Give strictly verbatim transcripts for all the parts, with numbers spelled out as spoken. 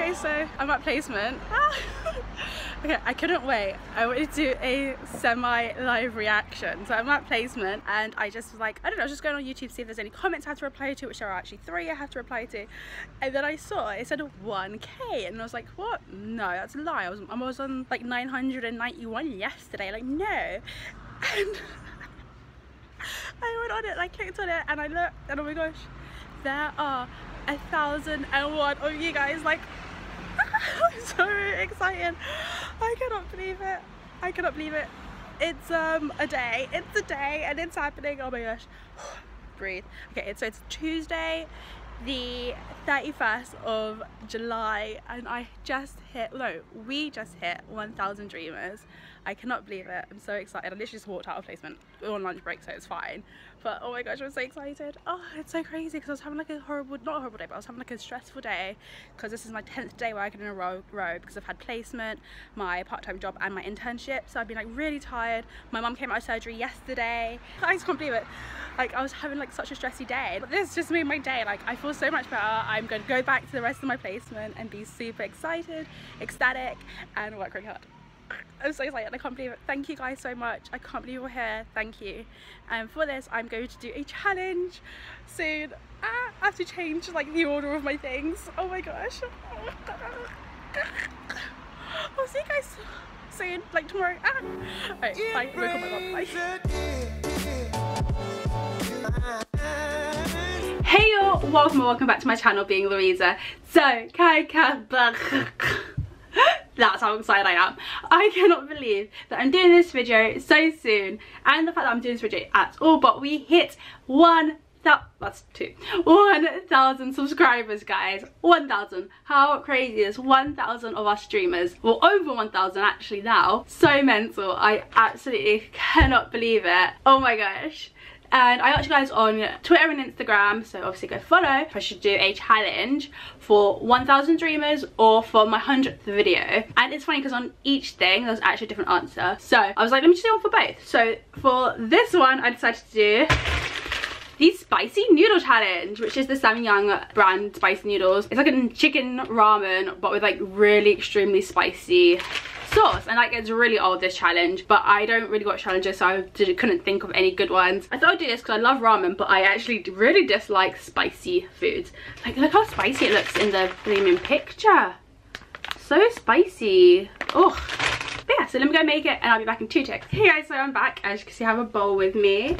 Okay, so I'm at placement. Ah. Okay, I couldn't wait. I wanted to do a semi-live reaction. So I'm at placement and I just was like, I don't know, I was just going on YouTube to see if there's any comments I have to reply to, which there are actually three I have to reply to. And then I saw it said one K and I was like, what? No, that's a lie. I was, I was on like nine hundred ninety-one yesterday, like no. And I went on it, like clicked on it and I looked and oh my gosh, there are a thousand and one of you guys. Like, I'm so excited. I cannot believe it. I cannot believe it. It's um a day. It's a day and it's happening. Oh my gosh. Breathe. Okay, so it's Tuesday the thirty-first of July and I just hit, no, we just hit one thousand Dreamers. I cannot believe it. I'm so excited. I literally just walked out of placement. We were on lunch break, so it's fine. But oh my gosh, I'm so excited. Oh, it's so crazy because I was having like a horrible, not a horrible day, but I was having like a stressful day because this is my tenth day working in a row, row because I've had placement, my part-time job and my internship. So I've been like really tired. My mum came out of surgery yesterday. I just can't believe it. Like I was having like such a stressy day. But this just made my day. Like I feel so much better. I'm going to go back to the rest of my placement and be super excited, ecstatic and work really hard. I'm so excited, I can't believe it. Thank you guys so much. I can't believe you're here, thank you. And um, for this, I'm going to do a challenge soon. Ah, I have to change like the order of my things. Oh my gosh. I'll see you guys soon, like tomorrow. Ah. All right, bye. Oh my God, bye. Hey y'all, welcome welcome back to my channel, Being Louisa. So, kai ka that's how excited I am. I cannot believe that I'm doing this video so soon and the fact that I'm doing this video at all, but we hit one thousand, that's two, one thousand subscribers guys, one thousand. How crazy is one thousand of us streamers? Well, over one thousand actually now. So mental, I absolutely cannot believe it. Oh my gosh. And I got you guys on Twitter and Instagram, so obviously go follow. I should do a challenge for one thousand Dreamers or for my hundredth video. And it's funny because on each thing, there's actually a different answer. So I was like, let me just do one for both. So for this one, I decided to do the spicy noodle challenge, which is the Samyang brand spicy noodles. It's like a chicken ramen, but with like really extremely spicy sauce, and like it's really old, this challenge, but I don't really watch challenges, so I did, couldn't think of any good ones. I thought I'd do this because I love ramen, but I actually really dislike spicy foods. Like look how spicy it looks in the blooming picture, so spicy. Oh but yeah, so let me go make it and I'll be back in two ticks. Hey guys, so I'm back. As you can see, I have a bowl with me.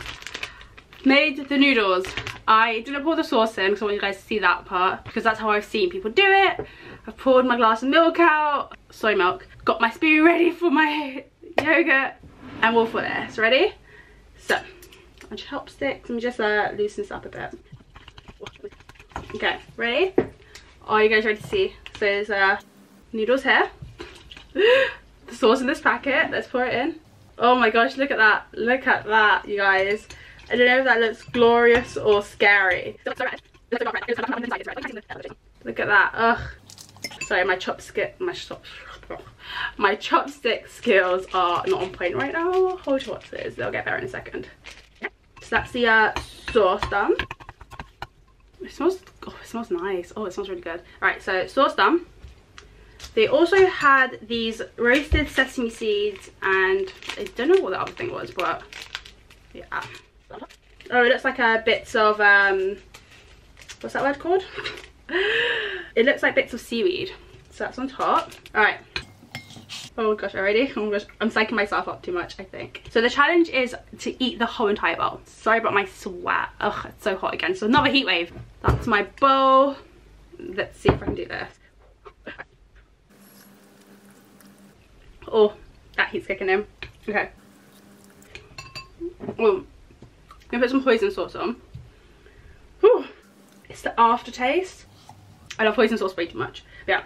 Made the noodles. I didn't pour the sauce in because I want you guys to see that part, because that's how I've seen people do it. I've poured my glass of milk out, soy milk. Got my spoon ready for my yogurt and we'll for this. Ready? So, on chopsticks, let me just uh, loosen this up a bit. Okay, ready? Are you guys ready to see? So there's uh, noodles here. The sauce in this packet, let's pour it in. Oh my gosh, look at that, look at that, you guys. I don't know if that looks glorious or scary. Look at that, ugh. Sorry, my chopstick, my chop, my chopstick skills are not on point right now. Hold your watches, they'll get there in a second. So that's the uh, sauce done. It smells, oh, it smells nice. Oh, it smells really good. All right, so sauce done. They also had these roasted sesame seeds, and I don't know what the other thing was, but yeah. Oh, it looks like a bits of um, what's that word called? It looks like bits of seaweed, so that's on top. All right. Oh gosh, already? Oh gosh, I'm psyching myself up too much, I think. So the challenge is to eat the whole entire bowl. Sorry about my sweat. Ugh, it's so hot again. So another heat wave. That's my bowl. Let's see if I can do this. Oh, that heat's kicking in. Okay. Oh, I'm gonna put some hoisin sauce on. Whew. It's the aftertaste. I love hoisin sauce way too much. Yeah.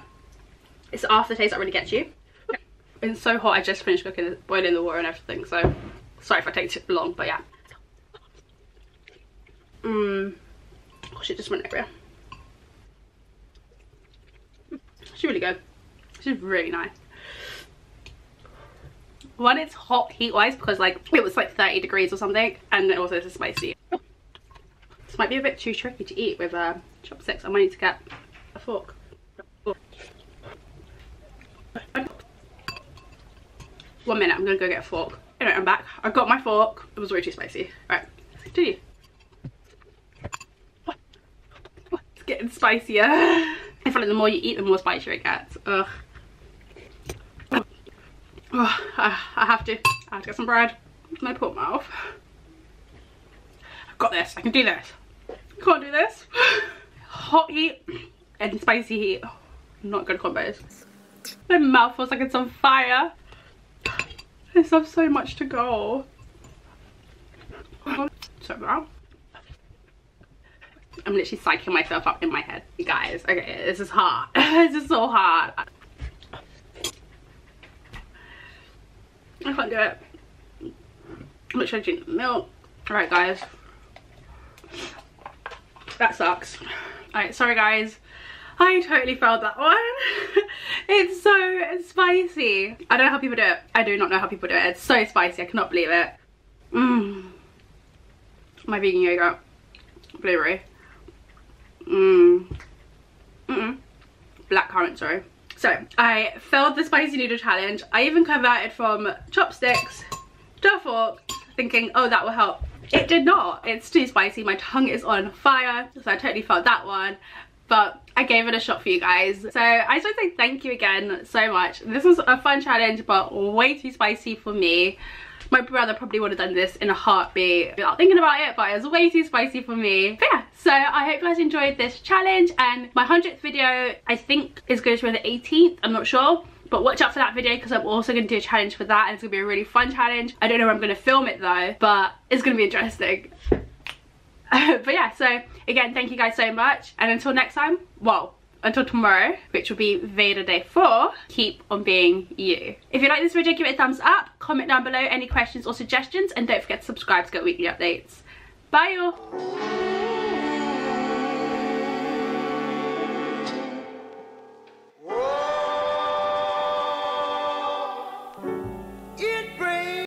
It's the aftertaste that really gets you. It's so hot. I just finished cooking, boiling the water and everything, so sorry if I take too long, but yeah. Mmm. Gosh, it just went everywhere. She's really good. She's really nice. One, it's hot heat-wise because like it was like thirty degrees or something, and then also it's spicy. This might be a bit too tricky to eat with uh, chopsticks. I might need to get a fork. Oh. One minute, I'm gonna go get a fork. Anyway, I'm back. I got my fork. It was way too spicy. Alright, let's continue. It's getting spicier. I feel like the more you eat, the more spicier it gets. Ugh. Ugh. I, I have to. I have to get some bread. My poor mouth. I've got this. I can do this. Can't do this. Hot heat and spicy heat. Oh, not good combos. My mouth feels like it's on fire. I still have so much to go. So now I'm literally psyching myself up in my head. You guys, okay, this is hard. This is so hard. I can't do it. I'm literally drinking the milk. Alright guys. That sucks. Alright, sorry guys. I totally failed that one. It's so spicy. I don't know how people do it. I do not know how people do it. It's so spicy. I cannot believe it. Mmm. My vegan yogurt. Blueberry. Mmm. Mm-mm. Black currant, sorry. So, I failed the spicy noodle challenge. I even converted from chopsticks to a fork, thinking, oh, that will help. It did not. It's too spicy. My tongue is on fire. So, I totally failed that one. But I gave it a shot for you guys. So I just want to say thank you again so much. This was a fun challenge, but way too spicy for me. My brother probably would have done this in a heartbeat without thinking about it, but it was way too spicy for me. But yeah, so I hope you guys enjoyed this challenge. And my hundredth video, I think, is going to be on the eighteenth. I'm not sure. But watch out for that video because I'm also going to do a challenge for that. And it's going to be a really fun challenge. I don't know where I'm going to film it though, but it's going to be interesting. But yeah, so again, thank you guys so much, and until next time, well, until tomorrow, which will be VEDA day four, keep on being you. If you like this video, give it a thumbs up, comment down below any questions or suggestions, and don't forget to subscribe to get weekly updates. Bye y'all.